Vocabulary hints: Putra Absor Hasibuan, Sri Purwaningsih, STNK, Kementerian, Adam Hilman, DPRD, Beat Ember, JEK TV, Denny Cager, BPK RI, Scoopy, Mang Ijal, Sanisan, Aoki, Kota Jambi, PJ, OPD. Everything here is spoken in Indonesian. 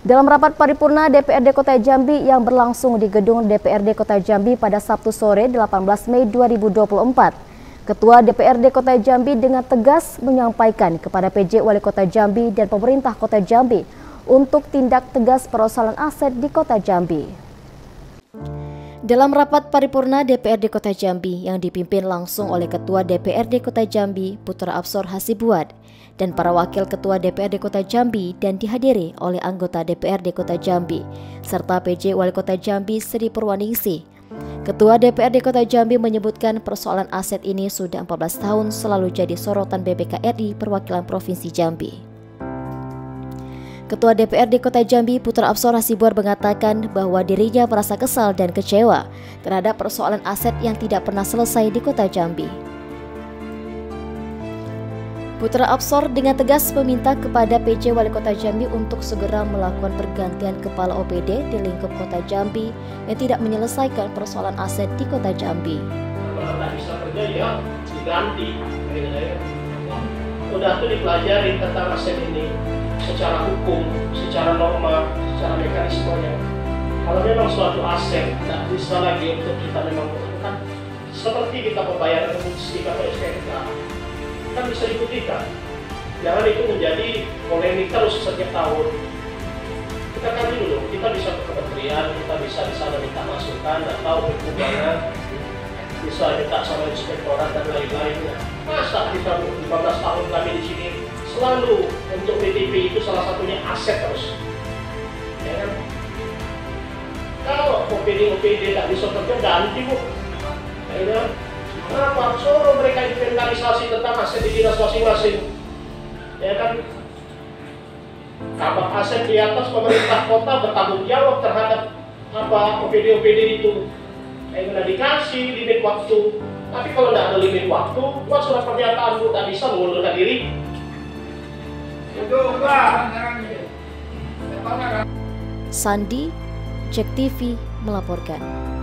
Dalam rapat paripurna DPRD Kota Jambi yang berlangsung di gedung DPRD Kota Jambi pada Sabtu sore 18 Mei 2024, Ketua DPRD Kota Jambi dengan tegas menyampaikan kepada PJ Wali Kota Jambi dan pemerintah Kota Jambi untuk tindak tegas perosolan aset di Kota Jambi. Dalam rapat paripurna DPRD Kota Jambi yang dipimpin langsung oleh Ketua DPRD Kota Jambi Putra Absor Hasibuan, dan para wakil ketua DPRD Kota Jambi dan dihadiri oleh anggota DPRD Kota Jambi serta PJ Wali Kota Jambi Sri Purwaningsih. Ketua DPRD Kota Jambi menyebutkan persoalan aset ini sudah 14 tahun selalu jadi sorotan BPK RI Perwakilan Provinsi Jambi. Ketua DPRD Kota Jambi Putra Absor Hasibuan mengatakan bahwa dirinya merasa kesal dan kecewa terhadap persoalan aset yang tidak pernah selesai di Kota Jambi. Putra Absor dengan tegas meminta kepada PJ Wali Kota Jambi untuk segera melakukan pergantian kepala OPD di lingkup Kota Jambi yang tidak menyelesaikan persoalan aset di Kota Jambi. Kalau tak bisa kerja ya diganti, udah tuh dipelajari tentang aset ini secara hukum, secara norma, secara mekanismenya. Kalau memang suatu aset tak bisa lagi untuk kita memang bukan seperti kita pembayaran remisi atau STNK. Kan bisa dibuktikan, jangan itu menjadi polemik terus setiap tahun. Kita kaji dulu, kita bisa ke kementerian, kita bisa di sana minta masukan atau berhubungan, bisa minta sama inspektorat dan lain-lainnya. Masa kita 15 tahun kami di sini selalu untuk BTP itu salah satunya aset terus, ya kan? Kalau OPD tak bisa kerja ganti bu, ya kan? Kenapa? Suruh mereka inventarisasi tentang aset di dinas masing-masing, ya kan? Kabak aset di atas pemerintah kota bertanggung jawab terhadap apa OPD itu. Sudah dikasih limit waktu, tapi kalau tidak ada limit waktu, buat surat pernyataan itu tidak bisa mengundurkan diri. Itu Sandi, Jek TV melaporkan.